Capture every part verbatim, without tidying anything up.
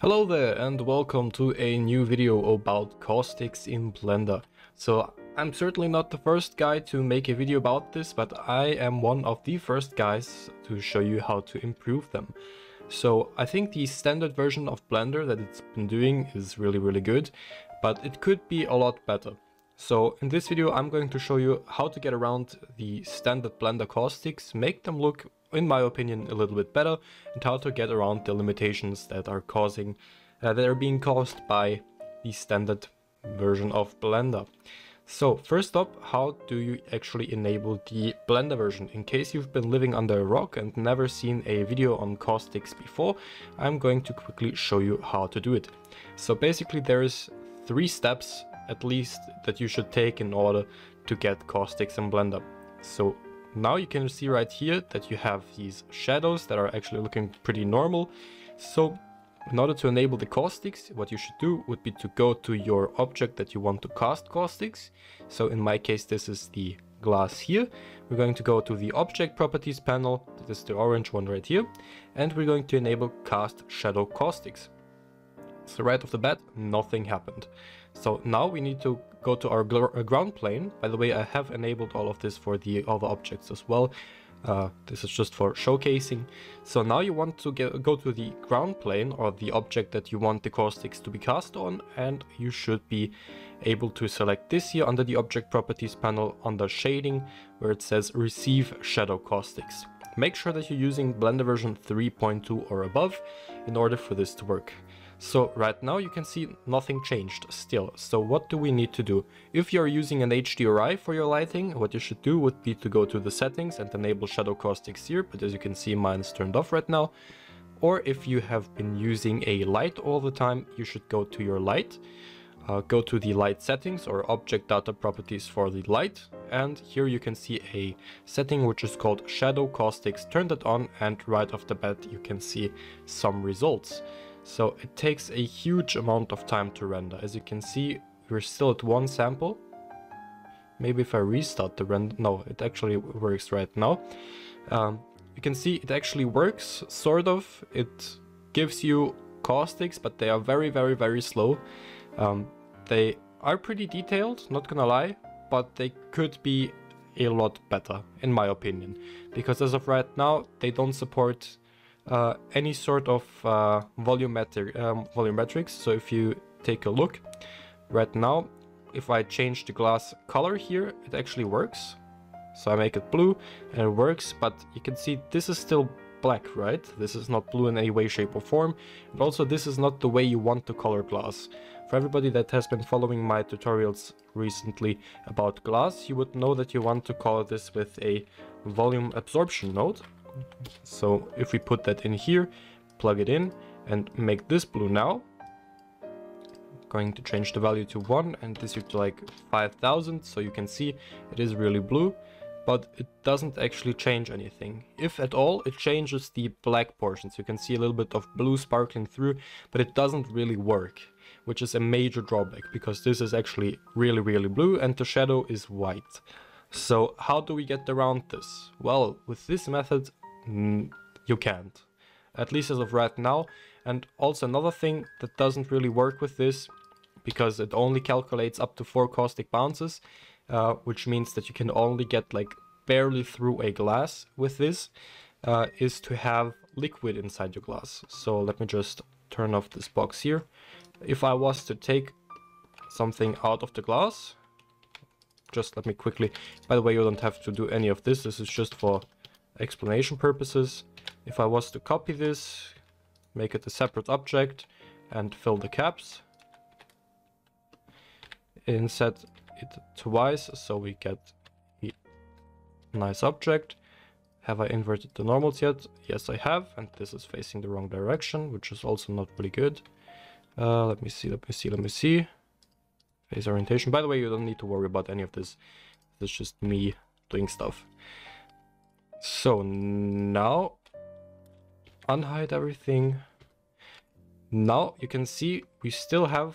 Hello there and welcome to a new video about caustics in Blender. So I'm certainly not the first guy to make a video about this, but I am one of the first guys to show you how to improve them. So I think the standard version of Blender that it's been doing is really really good, but it could be a lot better. So in this video I'm going to show you how to get around the standard Blender caustics, make them look in my opinion a little bit better, and how to get around the limitations that are causing uh, that are being caused by the standard version of Blender. So first up, how do you actually enable the Blender version? In case you've been living under a rock and never seen a video on caustics before, I'm going to quickly show you how to do it. So basically there is three steps at least that you should take in order to get caustics in Blender. So now you can see right here that you have these shadows that are actually looking pretty normal. So in order to enable the caustics, what you should do would be to go to your object that you want to cast caustics. So in my case, this is the glass here. We're going to go to the object properties panel, that is the orange one right here, and we're going to enable cast shadow caustics. So right off the bat, nothing happened. So now we need to go to our ground plane. By the way, I have enabled all of this for the other objects as well. Uh, this is just for showcasing. So now you want to get, go to the ground plane or the object that you want the caustics to be cast on, and you should be able to select this here under the object properties panel under shading, where it says receive shadow caustics. Make sure that you're using Blender version three point two or above in order for this to work. So right now you can see nothing changed still. So what do we need to do? If you're using an H D R I for your lighting, what you should do would be to go to the settings and enable shadow caustics here, but as you can see, mine's turned off right now. Or if you have been using a light all the time, you should go to your light, uh, go to the light settings or object data properties for the light, and here you can see a setting which is called shadow caustics. Turn that on and right off the bat you can see some results. So it takes a huge amount of time to render. As you can see, we're still at one sample. Maybe if I restart the render, no, it actually works right now. Um, you can see it actually works, sort of. It gives you caustics, but they are very, very, very slow. Um, they are pretty detailed, not gonna lie, but they could be a lot better, in my opinion. Because as of right now, they don't support Uh, any sort of uh, volumetric, um, volumetrics. So if you take a look right now, if I change the glass color here, it actually works. So I make it blue and it works, but you can see this is still black, right? This is not blue in any way, shape or form. And also this is not the way you want to color glass. For everybody that has been following my tutorials recently about glass, you would know that you want to color this with a volume absorption node. So if we put that in here, plug it in and make this blue now. I'm going to change the value to one and this to like five thousand. So you can see it is really blue, but it doesn't actually change anything. If at all, it changes the black portions. You can see a little bit of blue sparkling through, but it doesn't really work, which is a major drawback because this is actually really, really blue and the shadow is white. So how do we get around this? Well, with this method, you can't, at least as of right now. And also another thing that doesn't really work with this, because it only calculates up to four caustic bounces, uh, which means that you can only get like barely through a glass with this, uh, is to have liquid inside your glass. So let me just turn off this box here. If I was to take something out of the glass, just let me quickly, by the way, you don't have to do any of this. This is just for explanation purposes. If I was to copy this, make it a separate object and fill the caps, inset it twice so we get a nice object. Have I inverted the normals yet? Yes, I have, and this is facing the wrong direction, which is also not pretty good. Uh, let me see, let me see, let me see. Face orientation. By the way, you don't need to worry about any of this. This is just me doing stuff. So now unhide everything. Now you can see we still have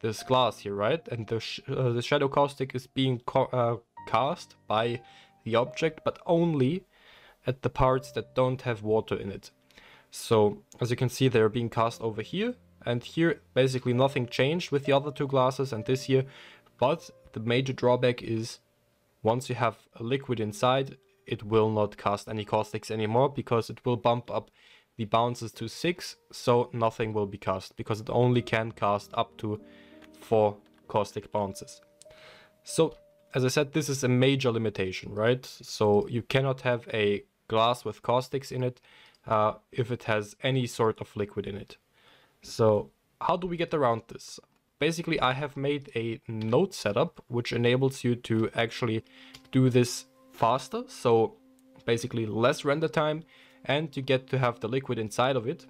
this glass here, right? And the sh uh, the shadow caustic is being co uh, cast by the object, but only at the parts that don't have water in it. So as you can see, they're being cast over here and here. Basically nothing changed with the other two glasses and this here, but the major drawback is once you have a liquid inside, it will not cast any caustics anymore because it will bump up the bounces to six, so nothing will be cast because it only can cast up to four caustic bounces. So as I said, this is a major limitation, right? So you cannot have a glass with caustics in it uh, if it has any sort of liquid in it. So how do we get around this? Basically, I have made a node setup which enables you to actually do this faster, so basically less render time, and you get to have the liquid inside of it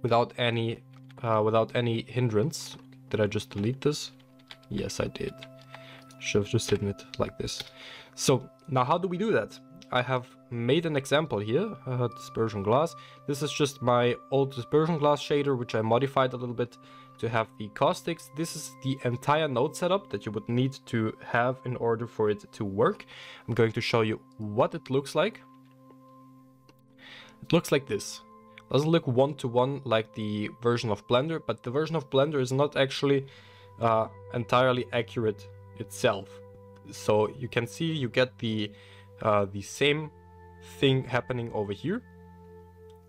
without any uh, without any hindrance. Did I just delete this? Yes, I did. Should have just hidden it like this. So now how do we do that? I have made an example here, uh, dispersion glass. This is just my old dispersion glass shader, which I modified a little bit to have the caustics. This is the entire node setup that you would need to have in order for it to work. I'm going to show you what it looks like. It looks like this. Doesn't look one-to-one like the version of Blender, but the version of Blender is not actually uh, entirely accurate itself. So you can see you get the uh, the same thing happening over here.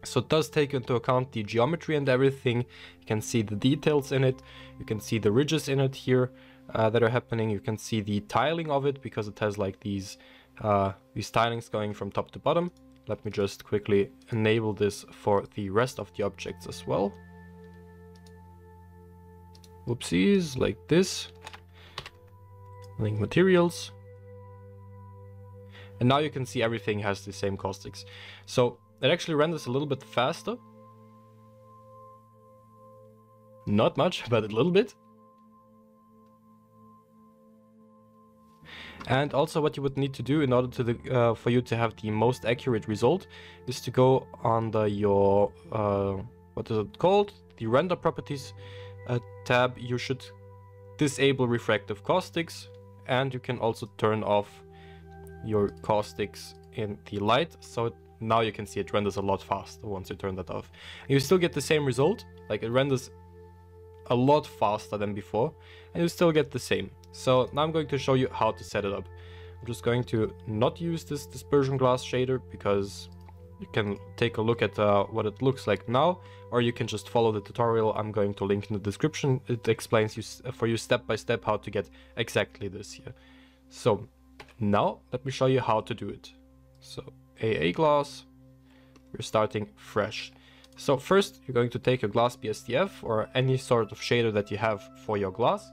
So it does take into account the geometry and everything. You can see the details in it. You can see the ridges in it here uh, that are happening. You can see the tiling of it because it has like these uh, these tilings going from top to bottom. Let me just quickly enable this for the rest of the objects as well. Oopsies, like this. Link materials. And now you can see everything has the same caustics. So it actually renders a little bit faster. Not much, but a little bit. And also what you would need to do in order to the, uh, for you to have the most accurate result is to go under your, uh, what is it called? The render properties uh, tab. You should disable refractive caustics, and you can also turn off your caustics in the light. So now you can see it renders a lot faster once you turn that off. And you still get the same result, like it renders a lot faster than before, and you still get the same. So now I'm going to show you how to set it up. I'm just going to not use this dispersion glass shader because you can take a look at uh, what it looks like now, or you can just follow the tutorial I'm going to link in the description. It explains you for you step by step how to get exactly this here. So now let me show you how to do it. So A A glass, we're starting fresh. So first you're going to take your glass B S D F or any sort of shader that you have for your glass.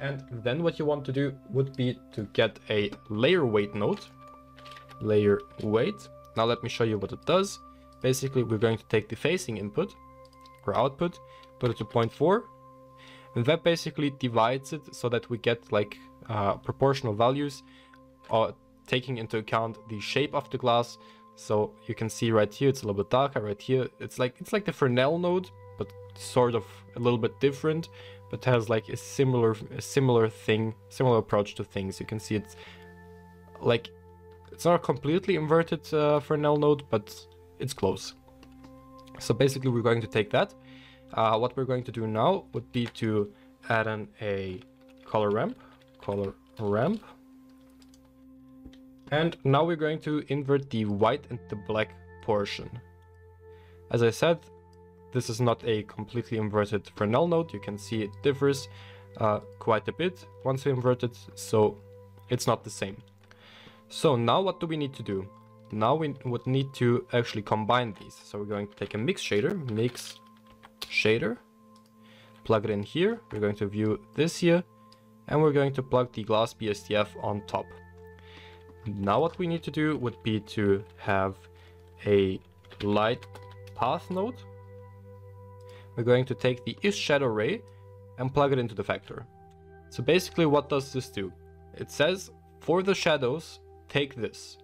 And then what you want to do would be to get a layer weight node, layer weight. Now let me show you what it does. Basically, we're going to take the facing input or output, put it to zero point four, and that basically divides it so that we get like uh, proportional values, or taking into account the shape of the glass. So you can see right here, it's a little bit darker right here. It's like it's like the Fresnel node, but sort of a little bit different. But has like a similar a similar thing, similar approach to things. You can see it's like it's not a completely inverted uh, Fresnel node, but it's close. So basically we're going to take that. Uh, what we're going to do now would be to add in a color ramp, color ramp. And now we're going to invert the white and the black portion. As I said, this is not a completely inverted Fresnel node. You can see it differs uh, quite a bit once you invert it, so it's not the same. So now what do we need to do? Now we would need to actually combine these. So we're going to take a mix shader, mix shader, plug it in here. We're going to view this here, and we're going to plug the glass B S D F on top. Now what we need to do would be to have a light path node. We're going to take the isShadow ray and plug it into the vector. So basically what does this do? It says for the shadows, take this.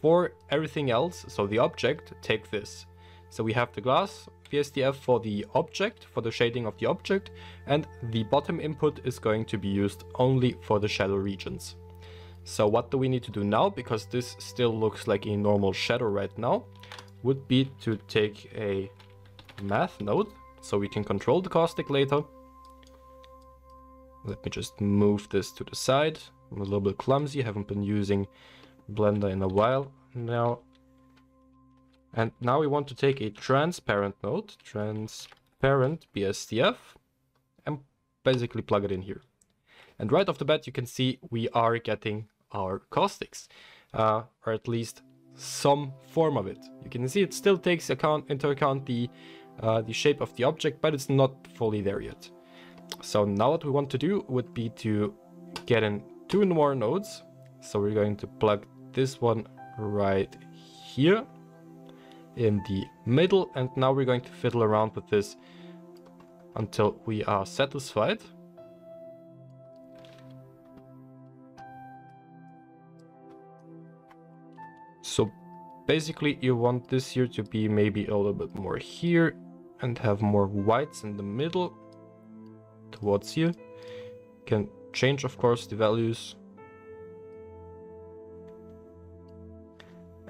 For everything else, so the object, take this. So we have the glass B S D F for the object, for the shading of the object, and the bottom input is going to be used only for the shadow regions. So what do we need to do now? Because this still looks like a normal shadow right now. would be to take a math node so we can control the caustic later. Let me just move this to the side. I'm a little bit clumsy, haven't been using Blender in a while now. And now we want to take a transparent node, transparent B S D F, and basically plug it in here. And right off the bat, you can see we are getting our caustics, uh, or at least some form of it. You can see it still takes account into account the, uh, the shape of the object, but it's not fully there yet. So now what we want to do would be to get in two more nodes. So we're going to plug this one right here in the middle, and now we're going to fiddle around with this until we are satisfied. So basically you want this here to be maybe a little bit more here and have more whites in the middle towards here. You can change, of course, the values.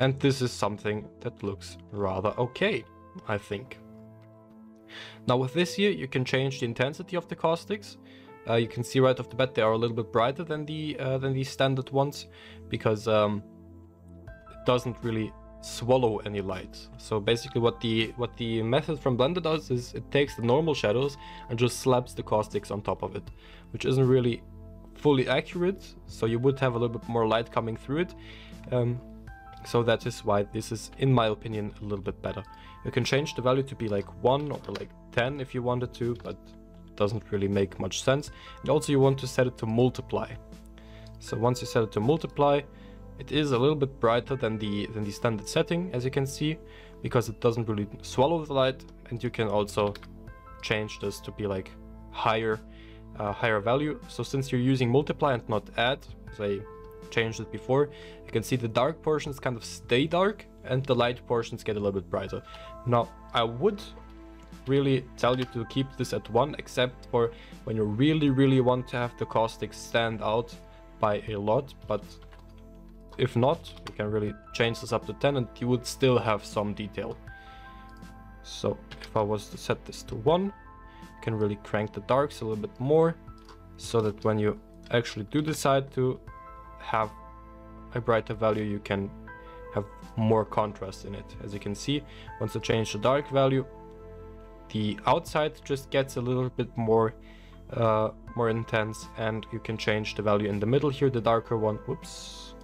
And this is something that looks rather okay, I think. Now with this here, you can change the intensity of the caustics. Uh, you can see right off the bat they are a little bit brighter than the uh, than the standard ones, because um, it doesn't really swallow any light. So basically, what the what the method from Blender does is it takes the normal shadows and just slaps the caustics on top of it, which isn't really fully accurate. So you would have a little bit more light coming through it. Um, So that is why this is, in my opinion, a little bit better. You can change the value to be like one or like ten if you wanted to, but it doesn't really make much sense. And also you want to set it to multiply. So once you set it to multiply, it is a little bit brighter than the, than the standard setting, as you can see, because it doesn't really swallow the light. And you can also change this to be like higher, uh, higher value. So since you're using multiply and not add, say, changed it before, you can see the dark portions kind of stay dark and the light portions get a little bit brighter. Now I would really tell you to keep this at one, except for when you really really want to have the caustics stand out by a lot, but if not, you can really change this up to ten and you would still have some detail. So if I was to set this to one, you can really crank the darks a little bit more, so that when you actually do decide to have a brighter value, you can have more contrast in it. As you can see, once I change the dark value, the outside just gets a little bit more uh, more intense, and you can change the value in the middle here, the darker one. Whoops.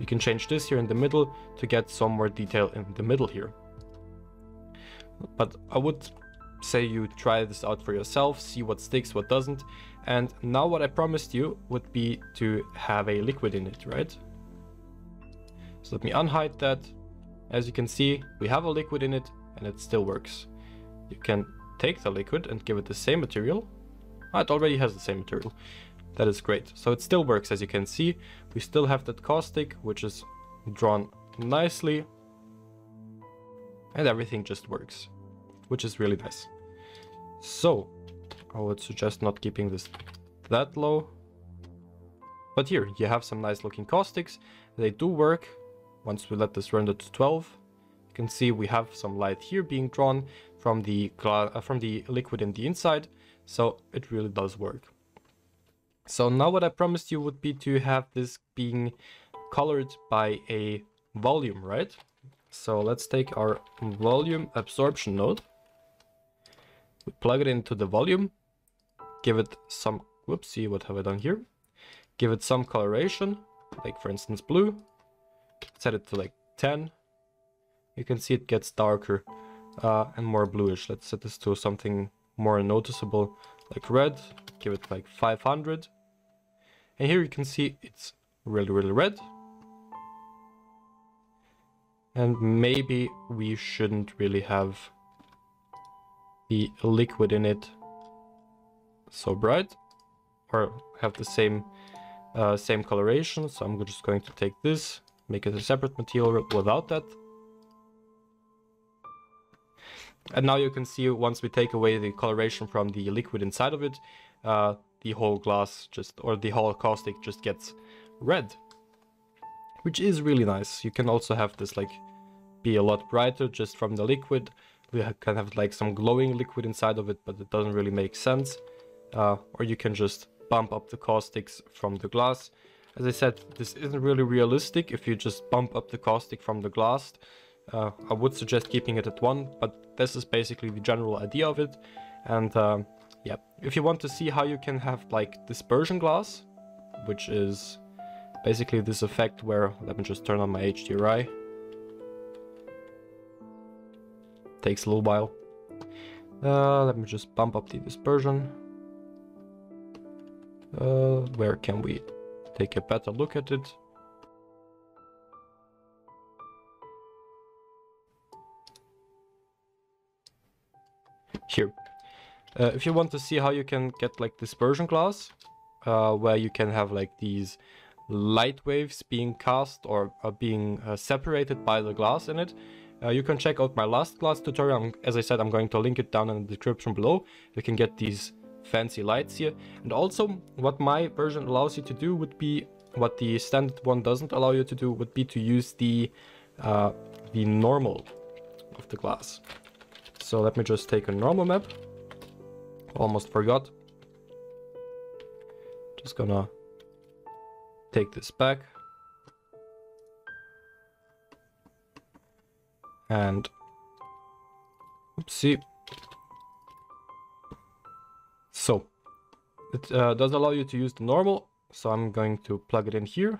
You can change this here in the middle to get some more detail in the middle here. But I would say you try this out for yourself, see what sticks, what doesn't. And now what I promised you would be to have a liquid in it, right? So let me unhide that. As you can see, we have a liquid in it and it still works. You can take the liquid and give it the same material. Ah, it already has the same material. That is great. So it still works, as you can see. We still have that caustic, which is drawn nicely. And everything just works, which is really nice. So I would suggest not keeping this that low. But here you have some nice looking caustics. They do work. Once we let this render to twelve, you can see we have some light here being drawn from the uh, from the liquid in the inside. So it really does work. So now what I promised you would be to have this being colored by a volume, right? So let's take our volume absorption node. We plug it into the volume, give it some, whoopsie, what have I done here? Give it some coloration, like for instance blue, set it to like ten. You can see it gets darker uh, and more bluish. Let's set this to something more noticeable, like red, give it like five hundred. And here you can see it's really, really red. And maybe we shouldn't really have the liquid in it so bright, or have the same uh, same coloration. So I'm just going to take this, make it a separate material without that. And now you can see, once we take away the coloration from the liquid inside of it, uh, the whole glass just, or the whole caustic just gets red, which is really nice. You can also have this like be a lot brighter just from the liquid. You can have like some glowing liquid inside of it, but it doesn't really make sense. Uh, or you can just bump up the caustics from the glass. As I said, this isn't really realistic if you just bump up the caustic from the glass. Uh, I would suggest keeping it at one, but this is basically the general idea of it. And uh, yeah, if you want to see how you can have like dispersion glass, which is basically this effect where, let me just turn on my H D R I. Takes a little while. Uh, let me just bump up the dispersion. Uh, where can we take a better look at it? Here. Uh, if you want to see how you can get like dispersion glass, uh, where you can have like these light waves being cast or uh, being uh, separated by the glass in it, Uh, you can check out my last glass tutorial. As I said, I'm going to link it down in the description below. You can get these fancy lights here. And also, what my version allows you to do would be, what the standard one doesn't allow you to do, would be to use the, uh, the normal of the glass. So let me just take a normal map. Almost forgot. Just gonna take this back. And, oopsie. So, it uh, does allow you to use the normal. So I'm going to plug it in here.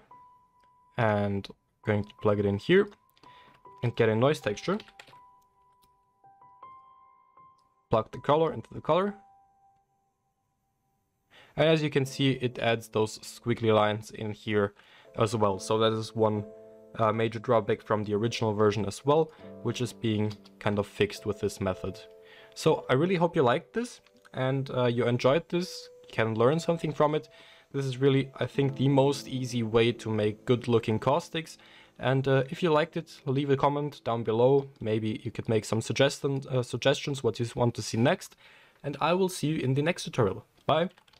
And going to plug it in here. And get a noise texture. Plug the color into the color. And as you can see, it adds those squiggly lines in here as well. So that is one Uh, major drawback from the original version as well, which is being kind of fixed with this method. So I really hope you liked this and uh, you enjoyed this, can learn something from it. This is really, I think, the most easy way to make good looking caustics. And uh, if you liked it, leave a comment down below. Maybe you could make some suggestion, uh, suggestions what you want to see next. And I will see you in the next tutorial. Bye!